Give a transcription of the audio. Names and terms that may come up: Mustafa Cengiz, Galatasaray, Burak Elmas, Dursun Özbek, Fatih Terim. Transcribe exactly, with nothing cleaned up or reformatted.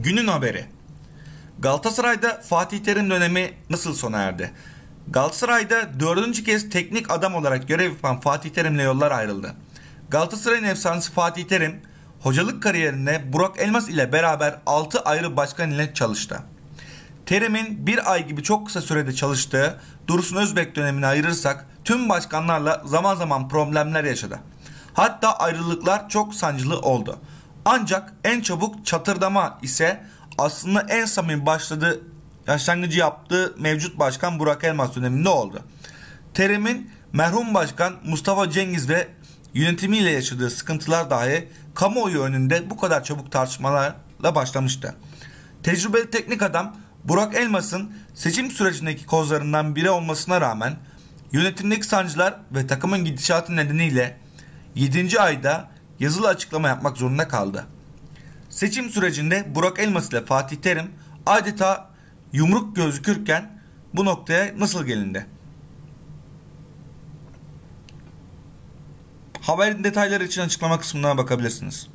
Günün haberi. Galatasaray'da Fatih Terim dönemi nasıl sona erdi? Galatasaray'da dördüncü kez teknik adam olarak görev yapan Fatih Terim'le yollar ayrıldı. Galatasaray'ın efsanesi Fatih Terim, hocalık kariyerinde Burak Elmas ile beraber altı ayrı başkan ile çalıştı. Terim'in bir ay gibi çok kısa sürede çalıştığı Dursun Özbek dönemini ayırırsak tüm başkanlarla zaman zaman problemler yaşadı. Hatta ayrılıklar çok sancılı oldu. Ancak en çabuk çatırdama ise aslında en samimi başladığı, başlangıcı yaptığı mevcut başkan Burak Elmas döneminde oldu. Terim'in merhum başkan Mustafa Cengiz ve yönetimiyle yaşadığı sıkıntılar dahi kamuoyu önünde bu kadar çabuk tartışmalarla başlamıştı. Tecrübeli teknik adam Burak Elmas'ın seçim sürecindeki kozlarından biri olmasına rağmen yönetimdeki sancılar ve takımın gidişatı nedeniyle yedinci ayda yazılı açıklama yapmak zorunda kaldı. Seçim sürecinde Burak Elmas ile Fatih Terim adeta yumruk gözükürken bu noktaya nasıl gelindi? Haberin detayları için açıklama kısmına bakabilirsiniz.